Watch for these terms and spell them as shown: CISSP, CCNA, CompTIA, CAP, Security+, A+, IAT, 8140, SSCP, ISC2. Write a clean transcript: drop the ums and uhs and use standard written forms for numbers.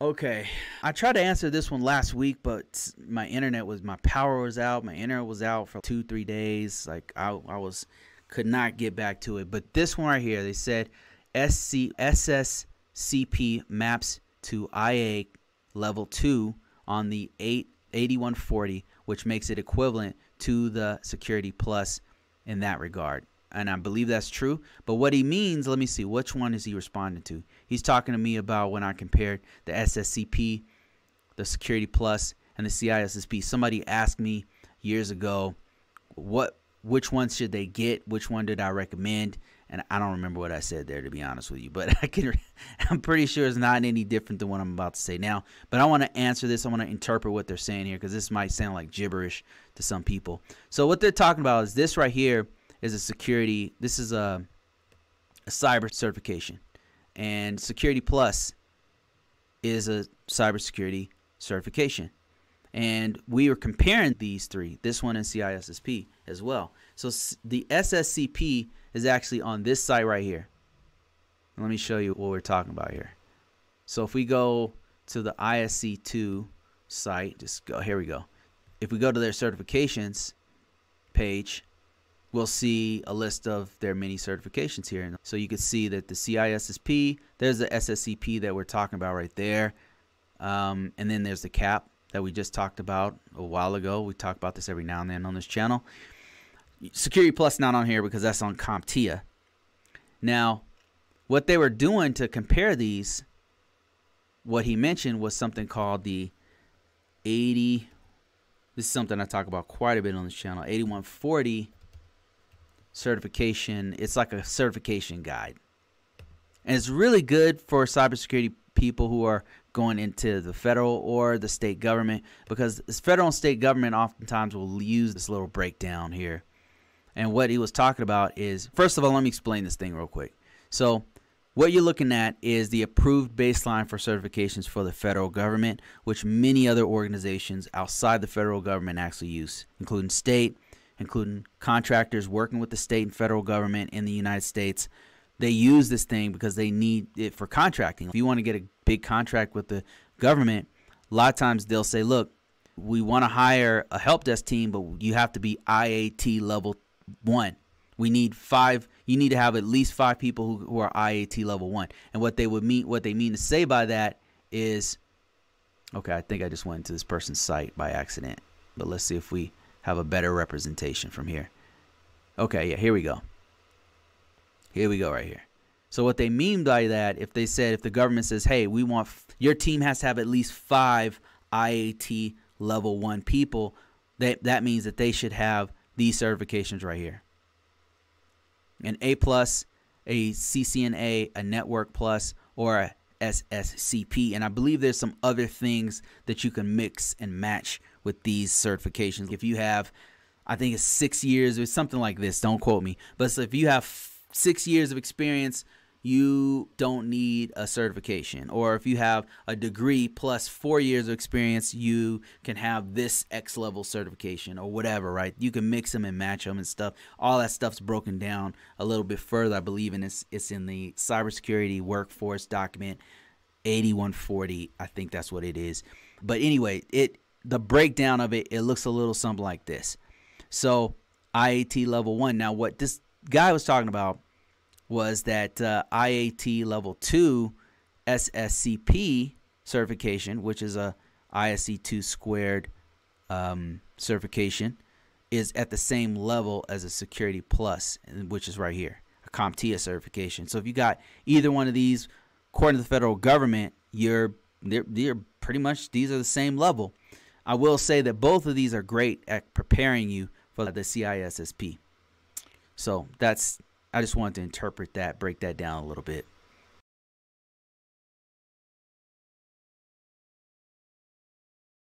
Okay, I tried to answer this one last week, but my power was out. My internet was out for 2-3 days. Like I could not get back to it. But this one right here, they said SSCP maps to IA level 2 on the 8140, which makes it equivalent to the Security+ in that regard. And I believe that's true. But what he means, let me see, which one is he responding to? He's talking to me about when I compared the SSCP, the Security Plus, and the CISSP. Somebody asked me years ago, which one should they get? Which one did I recommend? And I don't remember what I said there, to be honest with you. But I'm pretty sure it's not any different than what I'm about to say now. But I want to answer this. I want to interpret what they're saying here, because this might sound like gibberish to some people. So what they're talking about is this right here. Is a security, this is a cyber certification, and Security Plus is a cybersecurity certification, and we are comparing these three, this one and CISSP as well. So the SSCP is actually on this site right here. Let me show you what we're talking about here. So if we go to the ISC2 site, just go, here we go. If we go to their certifications page, we'll see a list of their many certifications here. So you can see that the CISSP, there's the SSCP that we're talking about right there. And then there's the CAP that we just talked about a while ago. We talk about this every now and then on this channel. Security Plus not on here because that's on CompTIA. Now, what they were doing to compare these, what he mentioned was something called the 80, this is something I talk about quite a bit on this channel, 8140. Certification. It's like a certification guide, and it's really good for cybersecurity people who are going into the federal or the state government, because this federal and state government oftentimes will use this little breakdown here. And what he was talking about is, first of all, let me explain this thing real quick. So what you're looking at is the approved baseline for certifications for the federal government, which many other organizations outside the federal government actually use, including state, including contractors working with the state and federal government in the United States. They use this thing because they need it for contracting. If you want to get a big contract with the government, a lot of times they'll say, look, we want to hire a help desk team, but you have to be IAT level 1. We need 5. You need to have at least 5 people who are IAT level 1. And what they mean to say by that is, okay, I think I just went into this person's site by accident, but let's see if we have a better representation from here. Okay, yeah, here we go. Here we go right here. So what they mean by that, if they said, if the government says, hey, we want, your team has to have at least 5 IAT level 1 people, that means that they should have these certifications right here. An A+, a CCNA, a Network Plus, or a SSCP. And I believe there's some other things that you can mix and match with these certifications. If you have, I think it's 6 years or something like this, don't quote me, but so if you have 6 years of experience, you don't need a certification. Or if you have a degree plus 4 years of experience, you can have this X level certification or whatever, right? You can mix them and match them and stuff. All that stuff's broken down a little bit further, I believe, and it's in the cybersecurity workforce document 8140. I think that's what it is. But anyway, the breakdown of it looks a little something like this. So IAT level 1. Now what this guy was talking about was that IAT level 2 SSCP certification, which is a ISC2 squared certification, is at the same level as a Security Plus, which is right here, a CompTIA certification. So if you got either one of these, according to the federal government, you're pretty much, these are the same level. I will say that both of these are great at preparing you for the CISSP. So that's, I just wanted to interpret that, break that down a little bit.